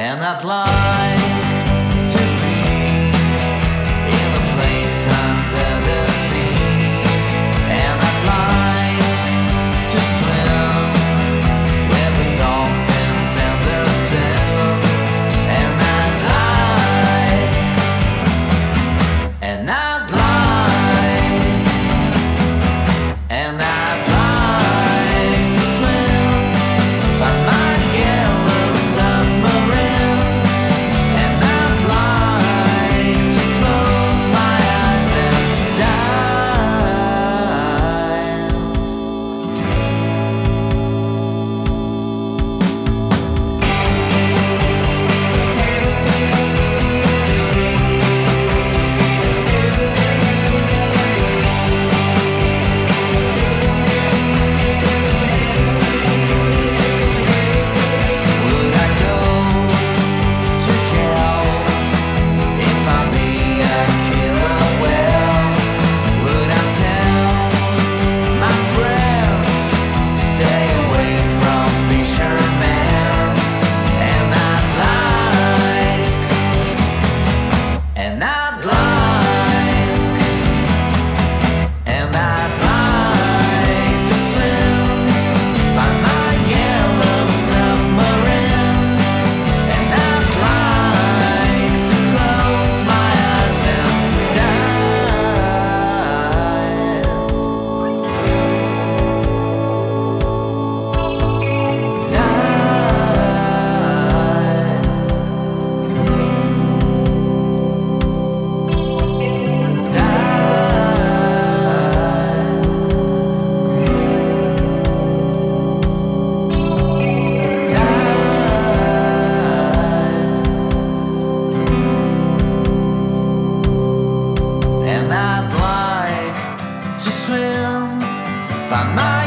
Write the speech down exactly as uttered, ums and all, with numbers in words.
And I'd like to be in a place under the sea, and I'd like to swim with the dolphins and their sails, and I'd like, and I'd like, and I'd like to swim by my yellow submarine. I'd like to swim, find my